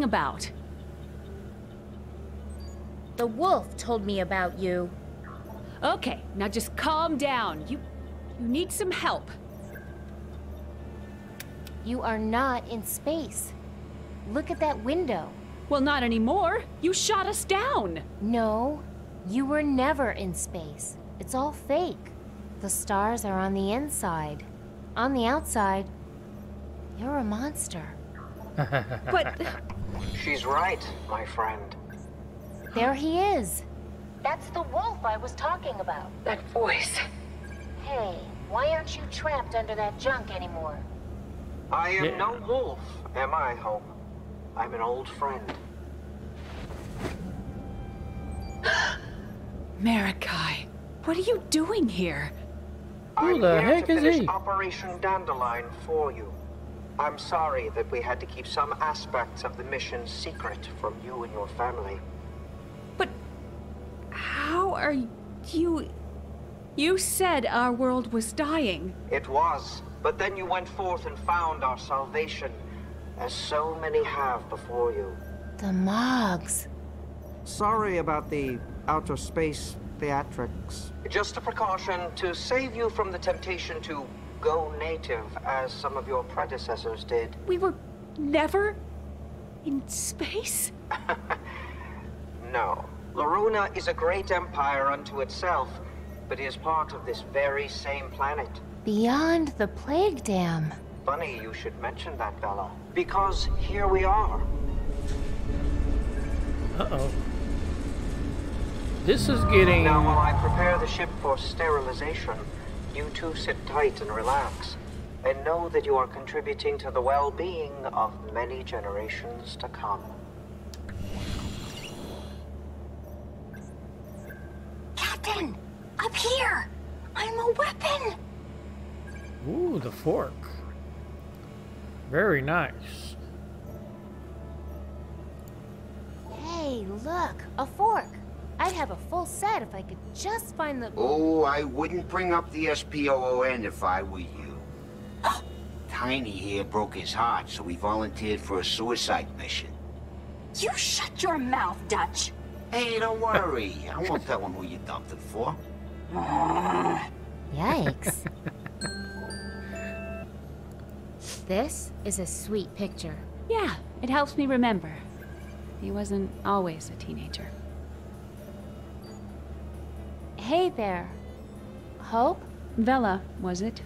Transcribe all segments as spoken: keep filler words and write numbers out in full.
talking about? The wolf told me about you. Okay, now just calm down. You, you need some help. You are not in space. Look at that window. Well, not anymore. You shot us down. No, you were never in space. It's all fake. The stars are on the inside. On the outside, you're a monster. But... She's right, my friend. There he is. That's the wolf I was talking about. That voice. Hey, why aren't you trapped under that junk anymore? I am yeah. no wolf, am I, Hope? I'm an old friend. Merakai, what are you doing here? Who I'm the heck to is he? Operation Dandelion for you. I'm sorry that we had to keep some aspects of the mission secret from you and your family. But how are you... You said our world was dying. It was, but then you went forth and found our salvation, as so many have before you. The Mogs. Sorry about the outer space theatrics. Just a precaution to save you from the temptation to go native, as some of your predecessors did. We were never in space? No. Laruna is a great empire unto itself, but is part of this very same planet. Beyond the Plague Dam. Funny you should mention that, Vella, because here we are. Uh-oh. This is getting... Now while I prepare the ship for sterilization, you two sit tight and relax, and know that you are contributing to the well-being of many generations to come. Captain! Up here! I'm a weapon! Ooh, the fork. Very nice. Hey, look! A fork! I'd have a full set if I could just find the... Oh, I wouldn't bring up the S P O O N if I were you. Tiny here broke his heart, so he volunteered for a suicide mission. You shut your mouth, Dutch. Hey, don't worry. I won't tell him who you dumped it for. Yikes. This is a sweet picture. Yeah, it helps me remember. He wasn't always a teenager. Hey there. Hope? Vella, was it?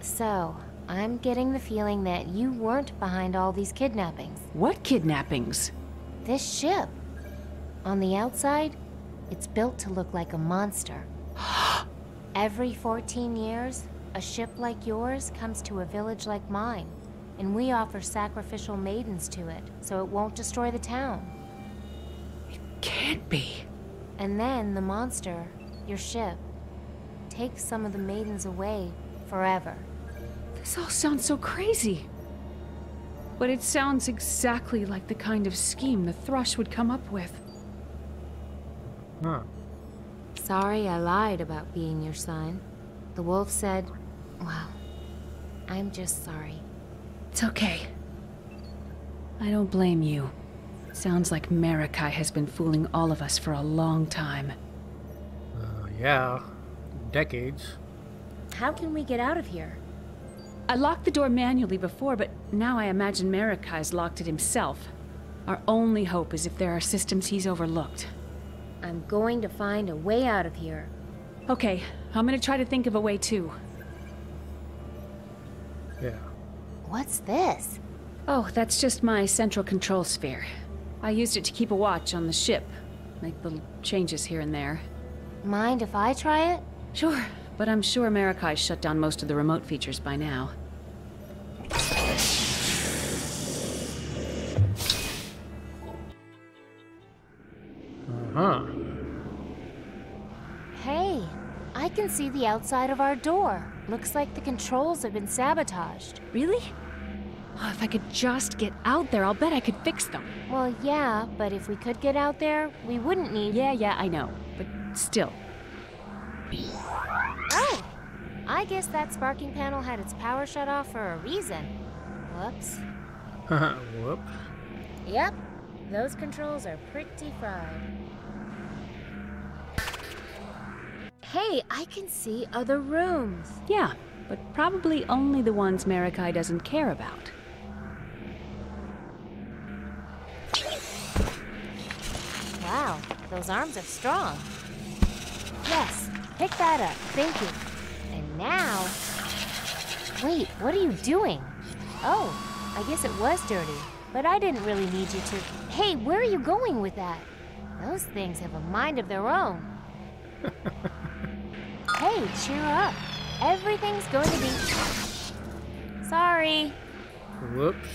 So, I'm getting the feeling that you weren't behind all these kidnappings. What kidnappings? This ship. On the outside, it's built to look like a monster. Every fourteen years, a ship like yours comes to a village like mine, and we offer sacrificial maidens to it, so it won't destroy the town. Can't be. And then the monster, your ship, takes some of the maidens away forever. This all sounds so crazy. But it sounds exactly like the kind of scheme the Thrush would come up with. Huh. Sorry I lied about being your sign. The wolf said, well, I'm just sorry. It's okay. I don't blame you. Sounds like Merakai has been fooling all of us for a long time. Uh, yeah. Decades. How can we get out of here? I locked the door manually before, but now I imagine Merakai's locked it himself. Our only hope is if there are systems he's overlooked. I'm going to find a way out of here. Okay, I'm gonna try to think of a way too. Yeah. What's this? Oh, that's just my central control sphere. I used it to keep a watch on the ship, make little changes here and there. Mind if I try it? Sure, but I'm sure Merakai shut down most of the remote features by now. Uh-huh. Hey, I can see the outside of our door. Looks like the controls have been sabotaged. Really? Oh, if I could just get out there, I'll bet I could fix them. Well, yeah, but if we could get out there, we wouldn't need... Yeah, yeah, I know, but still. Oh! I guess that sparking panel had its power shut off for a reason. Whoops. Whoop. Yep. Those controls are pretty fried. Hey, I can see other rooms. Yeah, but probably only the ones Merakai doesn't care about. Wow, those arms are strong. Yes, pick that up. Thank you. And now... Wait, what are you doing? Oh, I guess it was dirty, but I didn't really need you to... Hey, where are you going with that? Those things have a mind of their own. Hey, cheer up. Everything's going to be... Sorry. Whoops.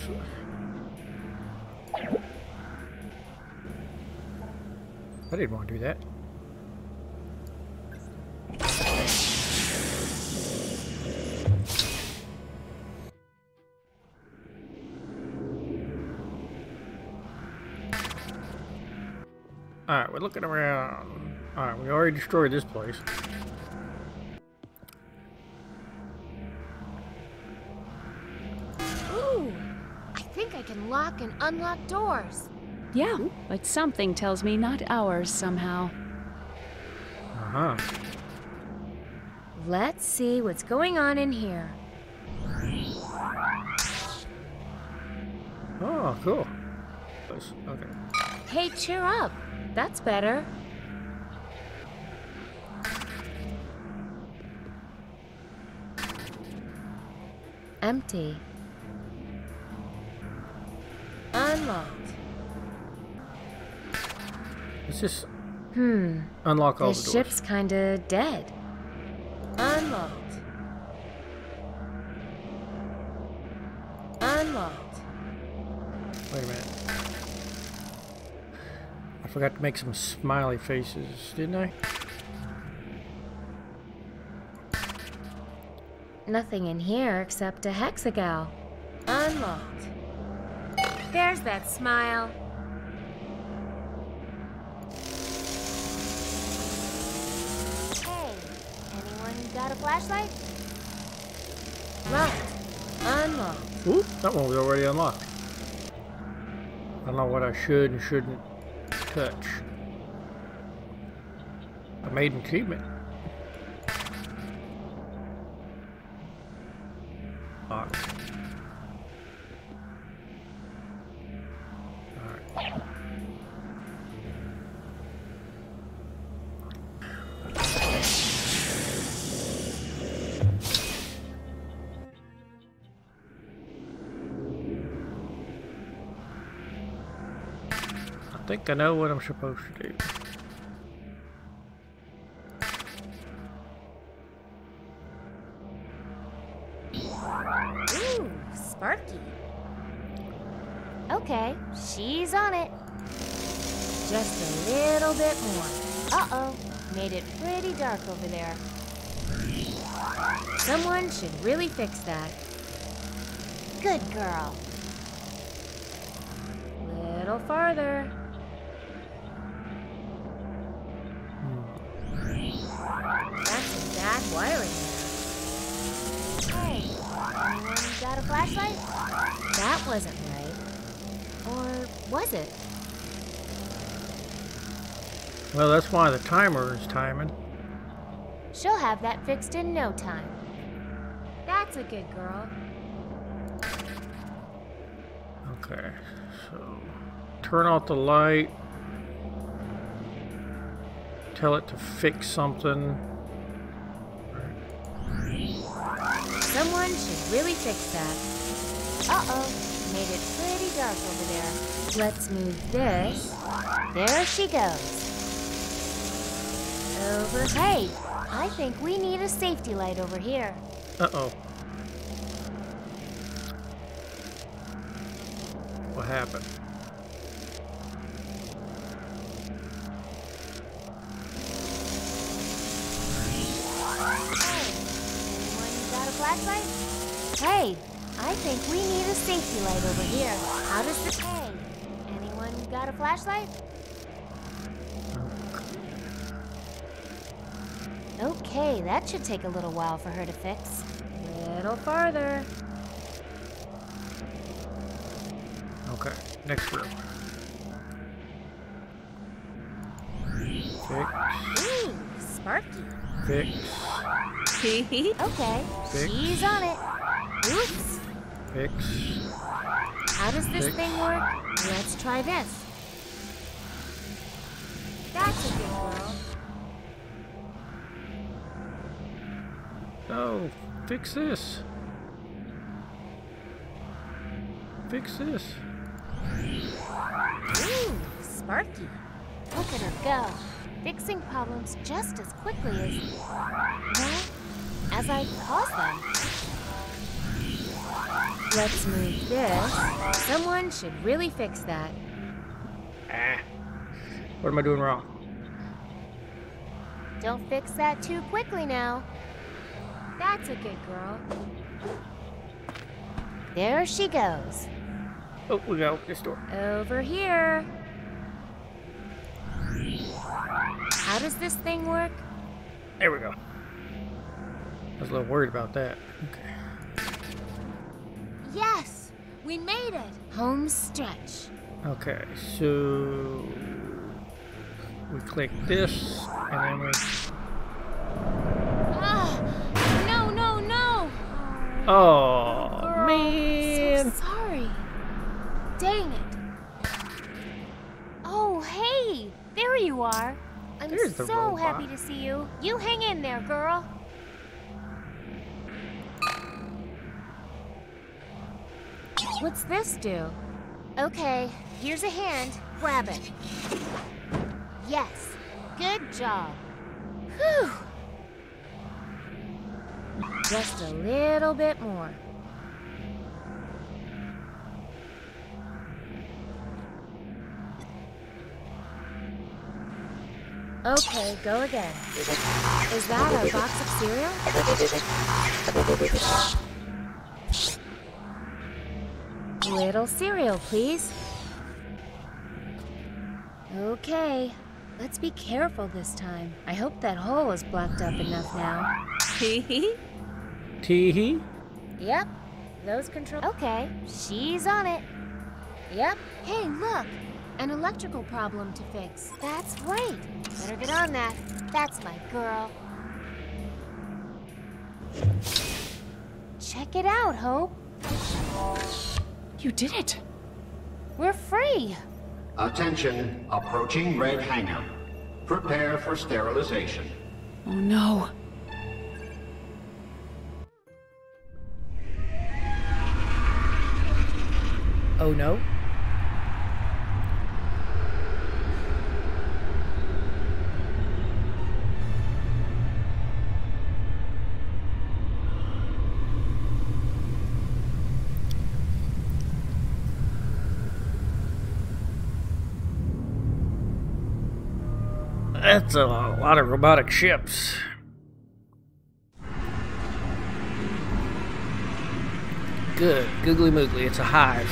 I didn't want to do that. Alright, we're looking around. Alright, we already destroyed this place. Ooh! I think I can lock and unlock doors. Yeah, but something tells me not ours somehow. Uh-huh. Let's see what's going on in here. Oh, cool. Okay. Hey, cheer up. That's better. Empty. Unlocked. Let's just hmm. unlock all the doors. The ship's kinda dead. Unlocked. Unlocked. Wait a minute. I forgot to make some smiley faces, didn't I? Nothing in here except a hexagal. Unlocked. There's that smile. Got a flashlight? Locked. Unlocked. Ooh, that one was already unlocked. I don't know what I should and shouldn't touch. I made an achievement. Locked. Alright. I think I know what I'm supposed to do. Ooh, Sparky. Okay, she's on it. Just a little bit more. Uh-oh, made it pretty dark over there. Someone should really fix that. Good girl. Little farther. Bad wiring. Hey, anyone got a flashlight? That wasn't right. Or was it? Well, that's why the timer is timing. She'll have that fixed in no time. That's a good girl. Okay, so turn off the light. Tell it to fix something. Someone should really fix that. Uh-oh, made it pretty dark over there. Let's move this. There she goes. Over. Hey, I think we need a safety light over here. Uh-oh. What happened? Hey, I think we need a safety light over here. How does this... Hey, anyone got a flashlight? Okay, that should take a little while for her to fix. Little farther. Okay, next room. Fix. Ooh, sparky. Fix. Okay, fix. She's on it. Oops. Fix. How does this fix. thing work? Let's try this. That's a good girl. No, fix this. Fix this. Ooh, sparky. Look at her go. Fixing problems just as quickly as, well, as I cause them. Let's move this. Someone should really fix that. Eh. What am I doing wrong? Don't fix that too quickly now. That's a good girl. There she goes. Oh, we gotta open this door. Over here. How does this thing work? There we go. I was a little worried about that. Okay. Yes! We made it! Home stretch. Okay, so... we click this, and then we... Ah! No, no, no! Oh, oh man! I'm so sorry. Dang it. Oh, hey! There you are. I'm There's so robot. happy to see you. You hang in there, girl. What's this do? Okay, here's a hand. Grab it. Yes. Good job. Whew. Just a little bit more. Okay, go again. Is that a box of cereal? Little cereal, please. Okay, let's be careful this time. I hope that hole is blocked up enough now. Tee hee. Tee hee? Yep, those control. Okay, she's on it. Yep. Hey, look. An electrical problem to fix. That's right. Better get on that. That's my girl. Check it out, Hope. You did it. We're free. Attention, approaching red hangar. Prepare for sterilization. Oh no. Oh no? That's a lot of robotic ships. Good, googly moogly, it's a hive.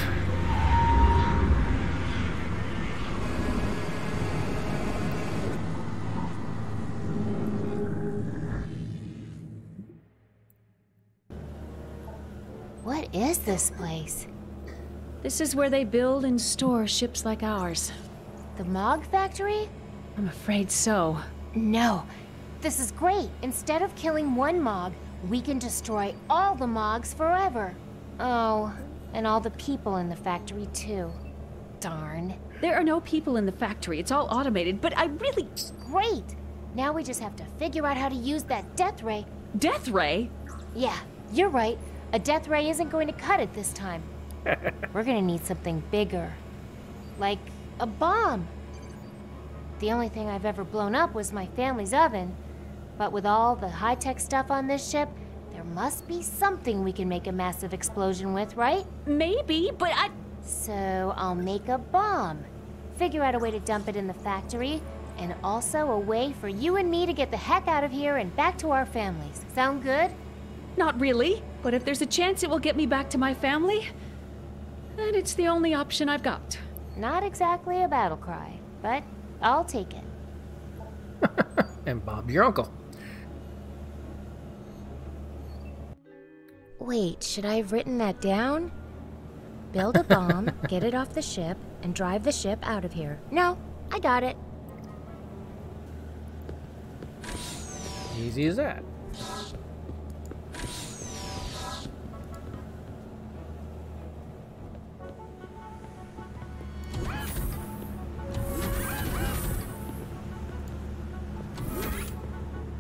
What is this place? This is where they build and store ships like ours. The Mog Factory? I'm afraid so. No. This is great. Instead of killing one Mog, we can destroy all the Mogs forever. Oh, and all the people in the factory too. Darn. There are no people in the factory. It's all automated, but I really... Great! Now we just have to figure out how to use that death ray. Death ray? Yeah, you're right. A death ray isn't going to cut it this time. We're gonna need something bigger. Like a bomb. The only thing I've ever blown up was my family's oven. But with all the high-tech stuff on this ship, there must be something we can make a massive explosion with, right? Maybe, but I... So I'll make a bomb. Figure out a way to dump it in the factory, and also a way for you and me to get the heck out of here and back to our families. Sound good? Not really, but if there's a chance it will get me back to my family, then it's the only option I've got. Not exactly a battle cry, but... I'll take it. And Bob, your uncle. Wait, should I have written that down? Build a bomb, get it off the ship, and drive the ship out of here. No, I got it. Easy as that.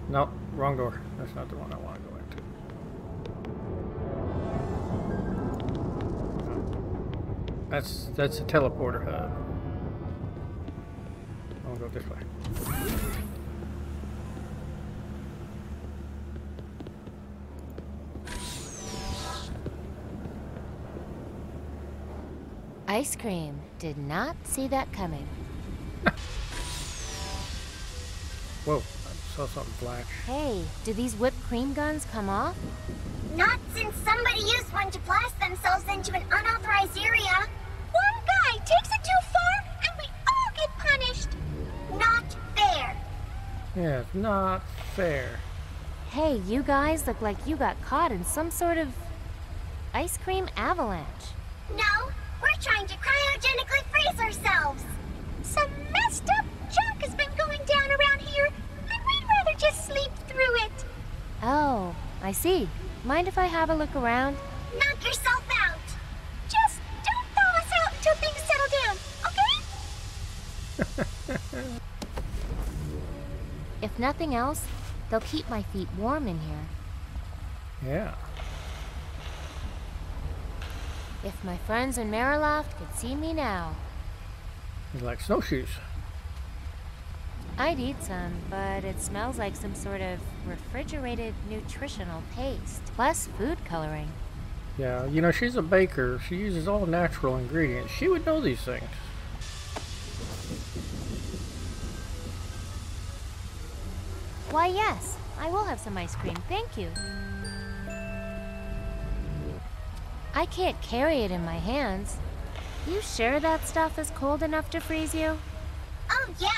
No, wrong door. That's not the one I want to go into. That's that's a teleporter hub. I'll go this way. Ice cream. Did not see that coming. Whoa, I saw something flash. Hey, do these whipped cream guns come off? Not since somebody used one to blast themselves into an unauthorized area. One guy takes it too far, and we all get punished. Not fair. Yeah, not fair. Hey, you guys look like you got caught in some sort of ice cream avalanche. No, we're trying to cryogenically freeze ourselves. Some messed up junk has been going down around here, and we'd rather just sleep through it. Oh, I see. Mind if I have a look around? Knock yourself out! Just don't thaw us out until things settle down, okay? If nothing else, they'll keep my feet warm in here. Yeah. If my friends in Mariloft could see me now. You like snowshoes? I'd eat some, but it smells like some sort of refrigerated nutritional paste, plus food coloring. Yeah, you know, she's a baker. She uses all natural ingredients. She would know these things. Why, yes. I will have some ice cream. Thank you. I can't carry it in my hands. You sure that stuff is cold enough to freeze you? Oh, yeah.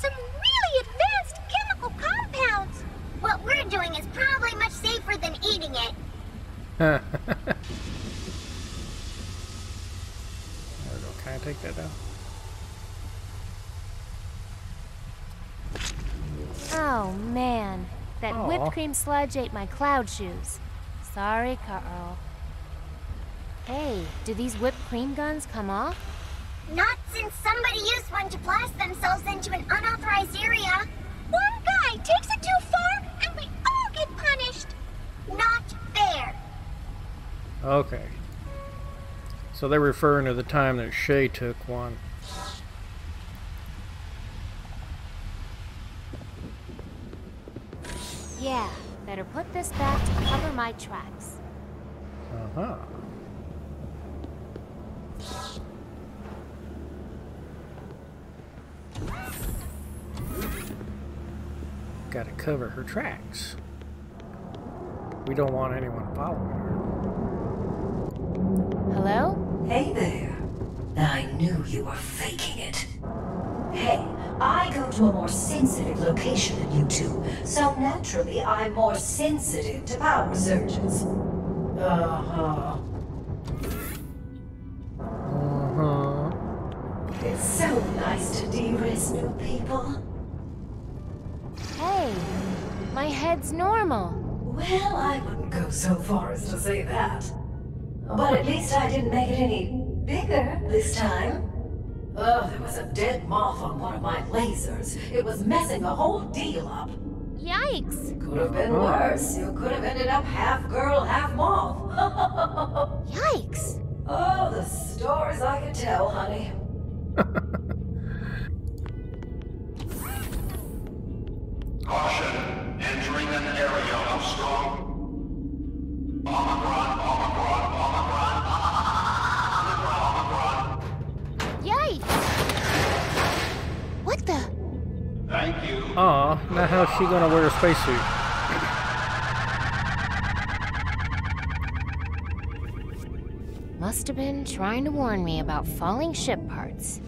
Some really advanced chemical compounds. What we're doing is probably much safer than eating it. There we go. Can I take that down? Oh man, that Aww. Whipped cream sludge ate my cloud shoes. Sorry, Carl. Hey, do these whipped cream guns come off? Not since somebody used one to blast themselves into an unauthorized area. One guy takes it too far, and we all get punished. Not fair. Okay. So they're referring to the time that Shay took one. Yeah, better put this back to cover my tracks. Uh-huh. Gotta cover her tracks. We don't want anyone following her. Hello? Hey there. I knew you were faking it. Hey, I go to a more sensitive location than you two, so naturally I'm more sensitive to power surges. Uh-huh. Uh-huh. It's so nice to de-risk new people. Hey, my head's normal. Well, I wouldn't go so far as to say that. But at least I didn't make it any bigger this time. Ugh, there was a dead moth on one of my lasers. It was messing the whole deal up. Yikes. Could have been worse. You could have ended up half girl, half moth. Yikes. Oh, the stories I could tell, honey. Caution, entering an area of strong Omicron, Omicron, Omicron, Omicron, Omicron. Yikes! What the? Thank you. Aw, now how's she gonna wear a spacesuit? Must have been trying to warn me about falling ship parts.